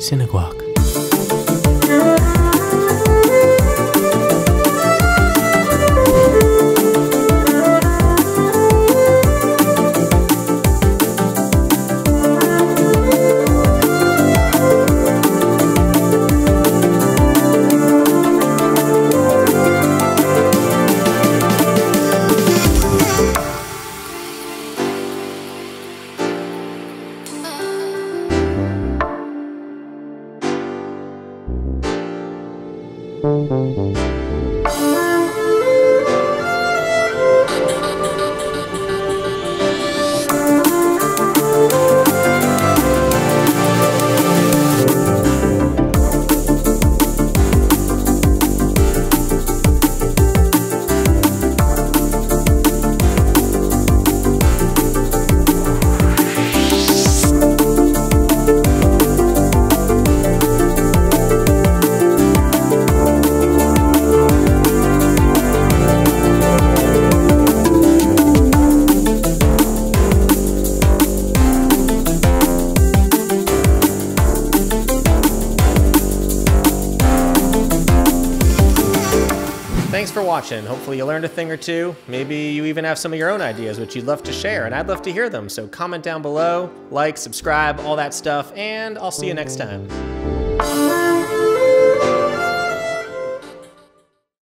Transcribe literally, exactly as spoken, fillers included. Cineguac. Thanks for watching. Hopefully you learned a thing or two. Maybe you even have some of your own ideas which you'd love to share, and I'd love to hear them. So comment down below, like, subscribe, all that stuff, and I'll see you next time.